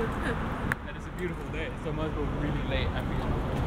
And it's a beautiful day, so might as well really late and beautiful.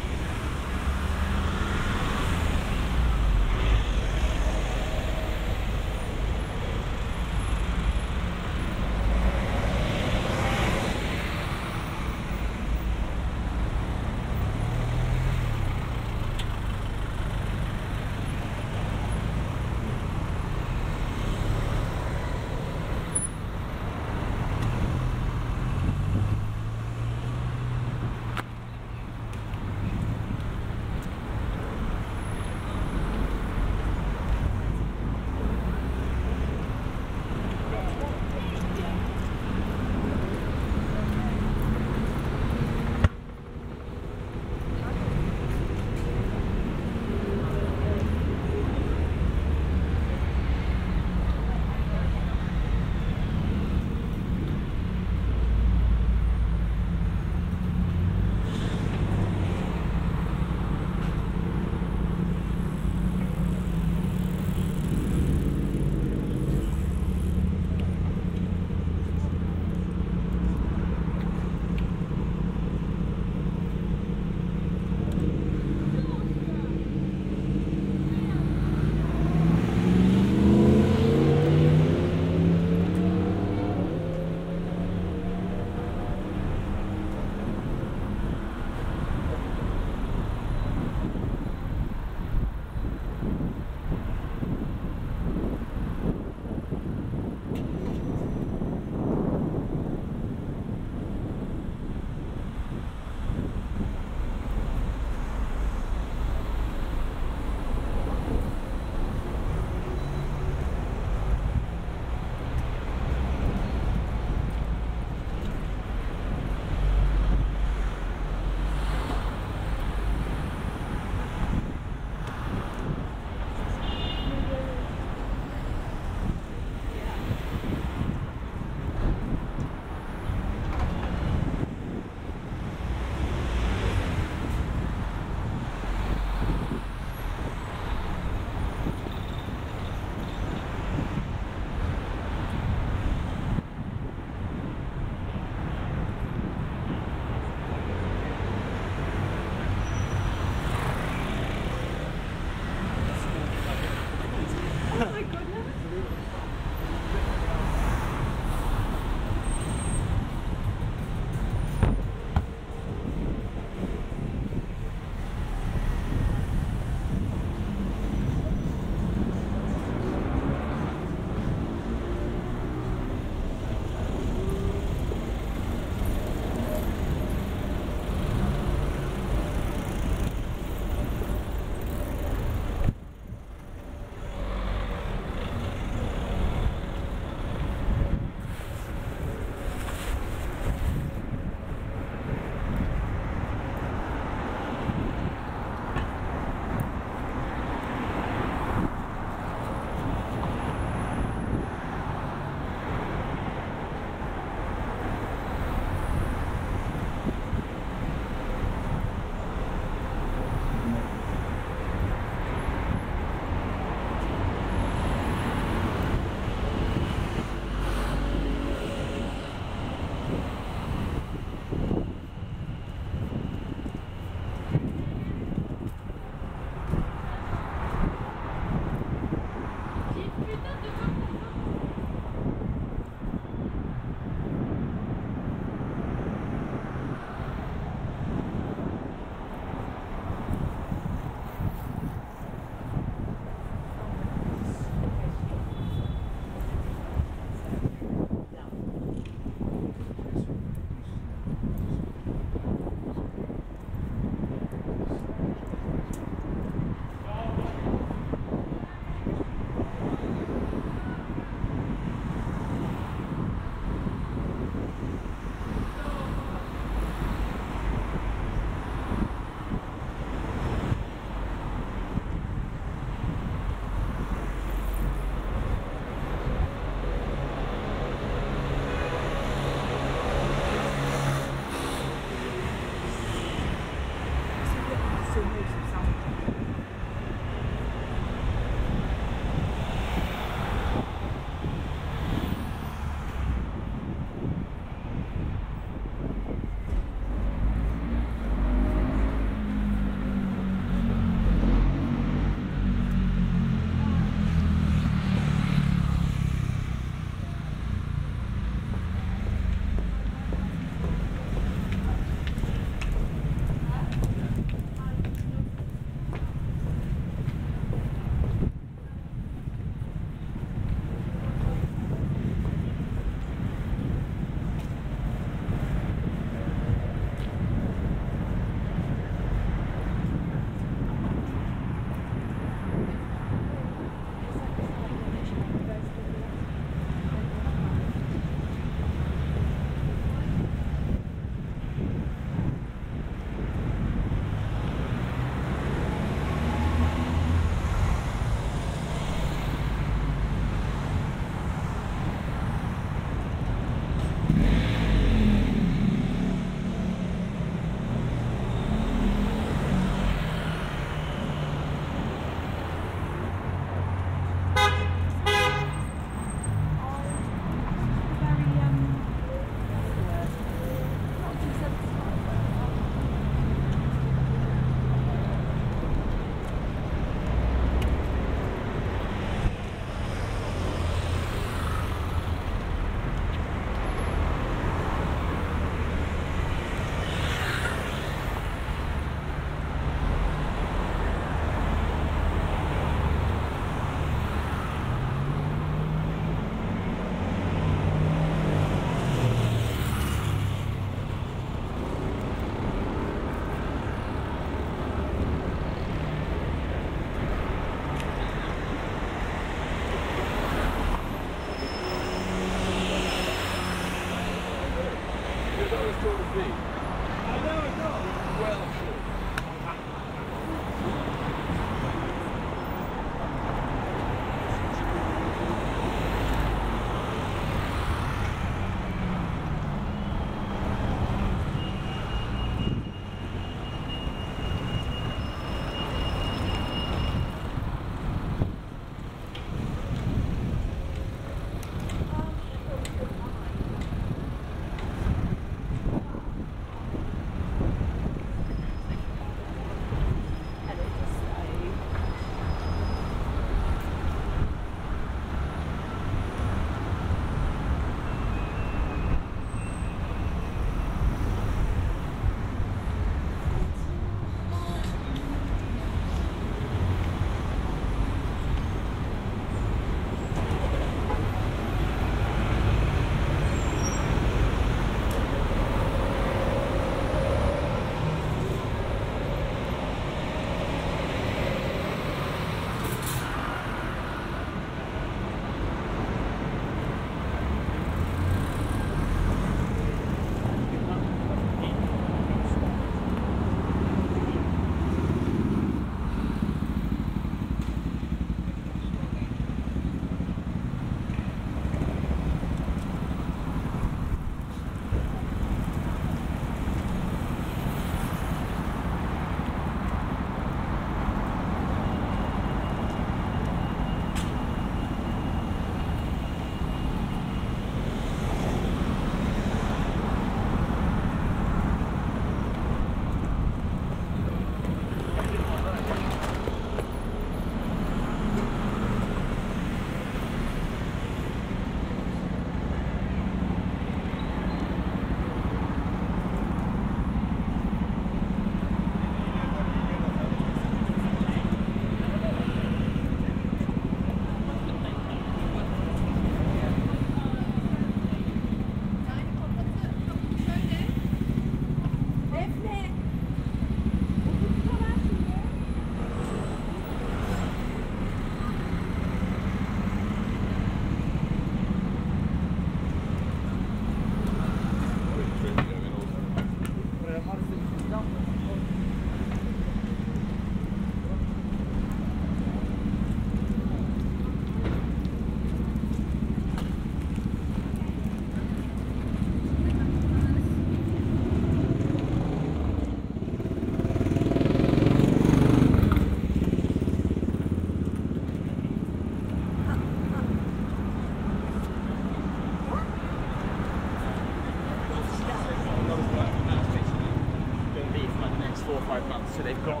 they've got.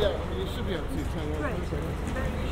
Yeah, I mean, you should be able to see 10 right.